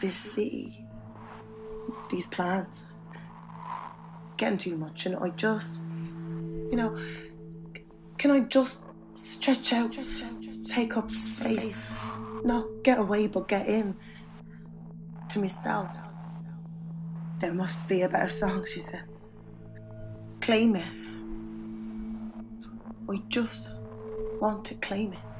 This city, these plans, it's getting too much, and I just, you know, can I just stretch out, take up space, not get away but get in, to myself. There must be a better song, she said. Claim it. I just want to claim it.